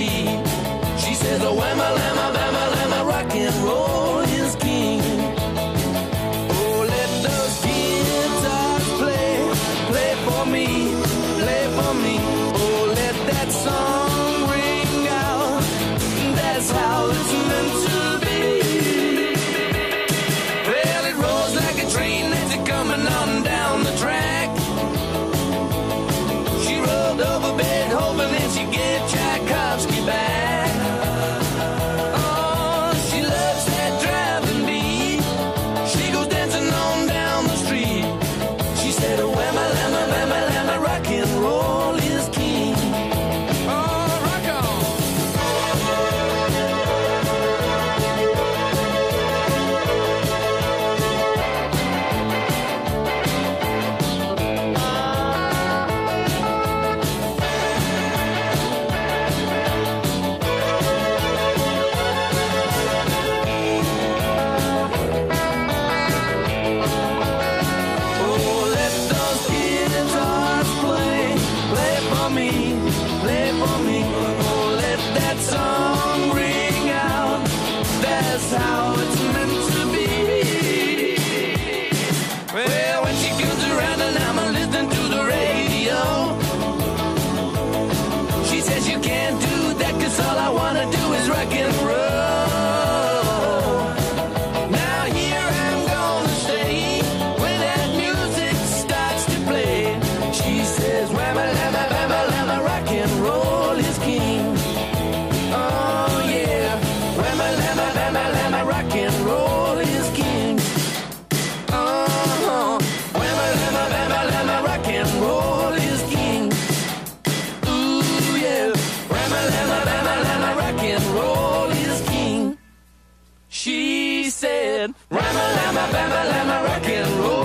feet. She says, oh, whamma, lamma, bamma, lamma, rock and roll is king. Oh, let those guitars play, play for me, play for me. Oh, let that song ring out, that's how it's meant to be. Well, it rolls like a train that's coming on down the track. She rolled over bed hoping that she'd get Tchaikovsky back. She said, Rama, lama, bama, lama, rock and roll.